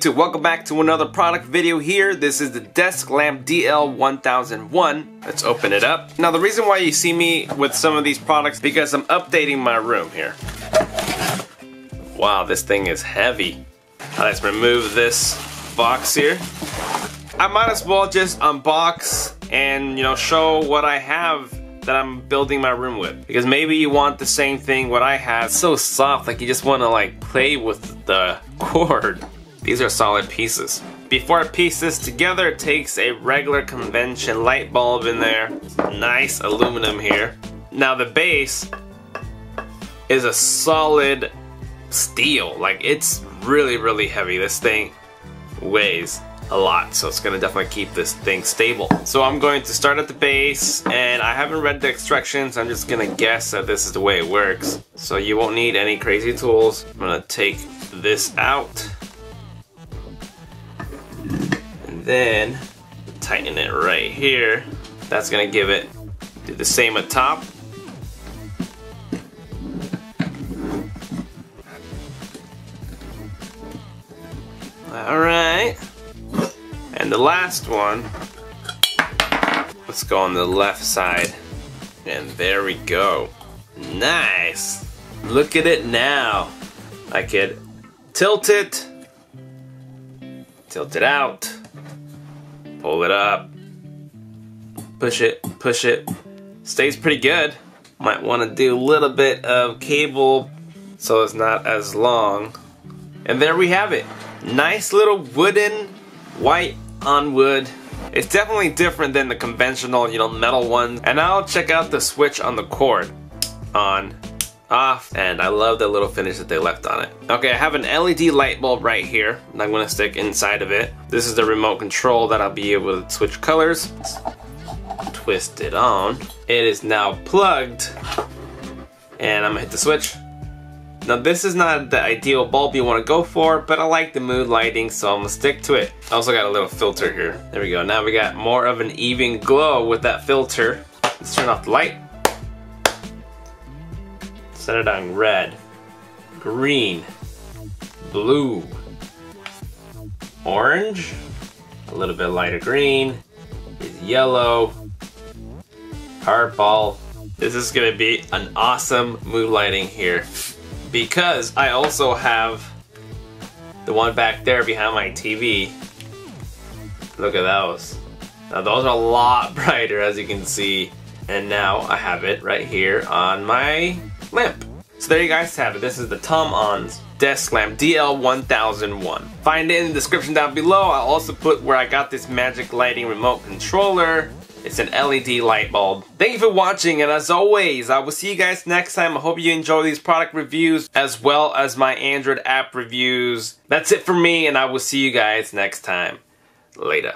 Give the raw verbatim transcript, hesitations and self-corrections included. YouTube, welcome back to another product video here. This is the desk lamp D L one thousand one. Let's open it up. Now the reason why you see me with some of these products because I'm updating my room here. Wow, this thing is heavy. Let's remove this box here. I might as well just unbox and, you know, show what I have that I'm building my room with, because maybe you want the same thing what I have. It's so soft, like you just want to like play with the cord. These are solid pieces. Before I piece this together, it takes a regular convention light bulb in there, nice aluminum here. Now the base is a solid steel, like it's really really heavy. This thing weighs a lot, so it's gonna definitely keep this thing stable. So I'm going to start at the base, and I haven't read the instructions. I'm just gonna guess that this is the way it works. So you won't need any crazy tools. I'm gonna take this out and then tighten it right here. That's gonna give it, do the same at top. All right. And the last one, let's go on the left side, and there we go. Nice! Look at it now. I could tilt it, tilt it out, pull it up, push it, push it. Stays pretty good. Might want to do a little bit of cable so it's not as long. And there we have it. Nice little wooden, white on wood. It's definitely different than the conventional, you know, metal ones. And I'll check out the switch on the cord. On, off, and I love the little finish that they left on it. Okay, I have an L E D light bulb right here that I'm gonna stick inside of it. This is the remote control that I'll be able to switch colors. Twist it on. It is now plugged. And I'm gonna hit the switch. Now this is not the ideal bulb you want to go for, but I like the mood lighting, so I'm gonna stick to it. I also got a little filter here. There we go. Now we got more of an even glow with that filter. Let's turn off the light. Set it on red, green, blue, orange, a little bit lighter green, yellow, hardball. This is gonna be an awesome mood lighting here, because I also have the one back there behind my T V. Look at those. Now those are a lot brighter, as you can see. And now I have it right here on my lamp. So there you guys have it. This is the Tomons desk lamp D L one thousand one. Find it in the description down below. I'll also put where I got this magic lighting remote controller. It's an L E D light bulb. Thank you for watching, and as always, I will see you guys next time. I hope you enjoy these product reviews as well as my Android app reviews. That's it for me, and I will see you guys next time. Later.